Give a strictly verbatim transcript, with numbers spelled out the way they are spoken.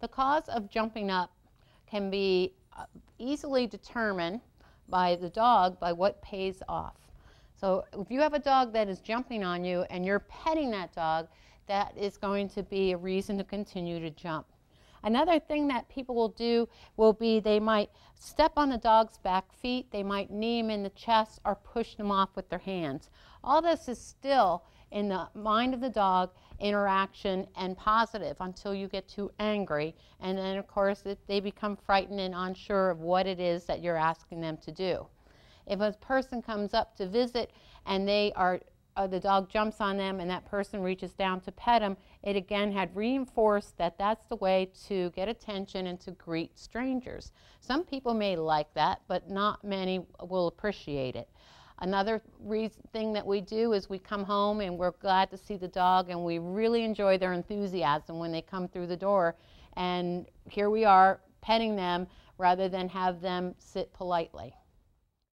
The cause of jumping up can be easily determined by the dog by what pays off. So if you have a dog that is jumping on you and you're petting that dog, that is going to be a reason to continue to jump. Another thing that people will do will be they might step on the dog's back feet, they might knee him in the chest or push them off with their hands. All this is still in the mind of the dog, interaction and positive until you get too angry. And then of course it, they become frightened and unsure of what it is that you're asking them to do. If a person comes up to visit and they are Uh, the dog jumps on them and that person reaches down to pet them, it again had reinforced that that's the way to get attention and to greet strangers. Some people may like that, but not many will appreciate it. Another reason, thing that we do is we come home and we're glad to see the dog and we really enjoy their enthusiasm when they come through the door, and here we are petting them rather than have them sit politely.